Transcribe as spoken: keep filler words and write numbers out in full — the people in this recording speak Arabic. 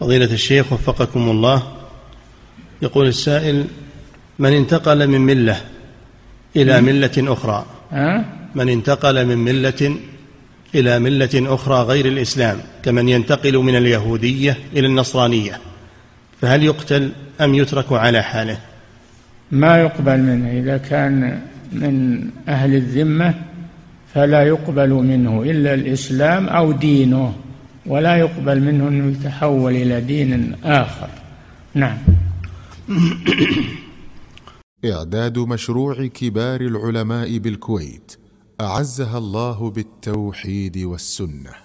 فضيلة الشيخ وفقكم الله، يقول السائل: من انتقل من ملة إلى ملة أخرى من انتقل من ملة إلى ملة أخرى غير الإسلام كمن ينتقل من اليهودية إلى النصرانية، فهل يقتل أم يترك على حاله؟ ما يقبل منه إذا كان من أهل الذمة، فلا يقبل منه إلا الإسلام أو دينه، ولا يقبل منه أنه يتحول إلى دين آخر. نعم. إعداد مشروع كبار العلماء بالكويت أعزها الله بالتوحيد والسنة.